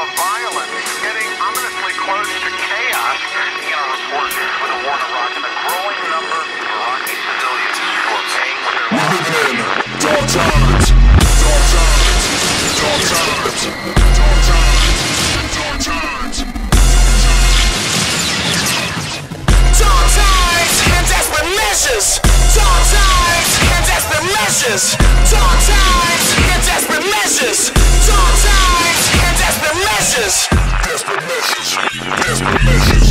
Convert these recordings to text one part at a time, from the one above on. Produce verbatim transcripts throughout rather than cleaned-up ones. of violence, getting ominously close to chaos in a report with a war in Iraq and a growing number of Iraqi civilians who are paying for their lives. Dark times! Dark times! Dark times! Dark times! Dark times! Dark times and desperate measures! Dark times and desperate measures! Dark times and desperate measures! Dark times and desperate measures! Desperate measures! Desperate measures!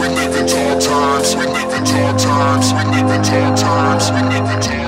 We live in dark times, we live in dark times, we live in dark times.